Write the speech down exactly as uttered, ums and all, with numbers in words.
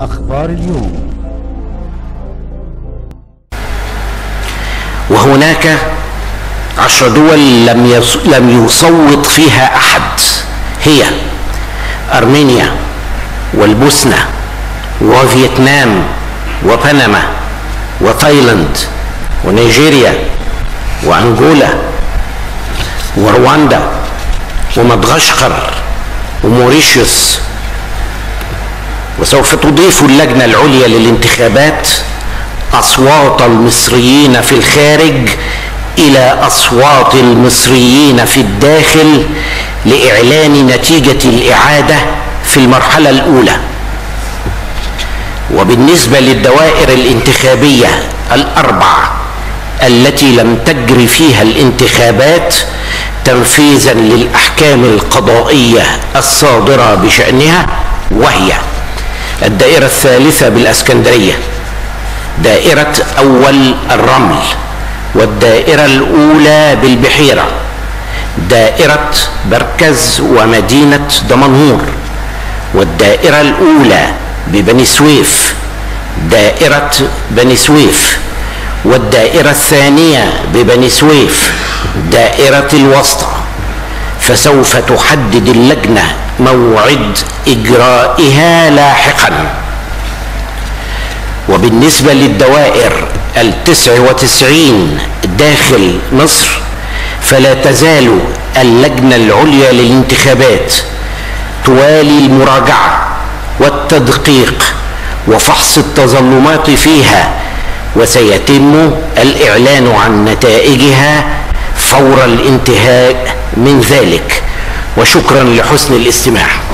أخبار اليوم. وهناك عشر دول لم لم يصوت فيها أحد، هي أرمينيا والبوسنة وفيتنام وبنما وتايلاند ونيجيريا وأنغولا ورواندا ومدغشقر وموريشيوس. وسوف تضيف اللجنة العليا للانتخابات أصوات المصريين في الخارج إلى أصوات المصريين في الداخل لإعلان نتيجة الإعادة في المرحلة الأولى. وبالنسبة للدوائر الانتخابية الأربع التي لم تجري فيها الانتخابات تنفيذا للأحكام القضائية الصادرة بشأنها، وهي الدائرة الثالثة بالإسكندرية، دائرة أول الرمل، والدائرة الأولى بالبحيرة، دائرة بركز ومدينة دمنهور، والدائرة الأولى ببني سويف، دائرة بني سويف، والدائرة الثانية ببني سويف، دائرة الوسطى. فسوف تحدد اللجنة موعد إجرائها لاحقا. وبالنسبة للدوائر التسع وتسعين داخل مصر فلا تزال اللجنة العليا للانتخابات توالي المراجعة والتدقيق وفحص التظلمات فيها، وسيتم الإعلان عن نتائجها فور الانتهاء من ذلك. وشكرا لحسن الاستماع.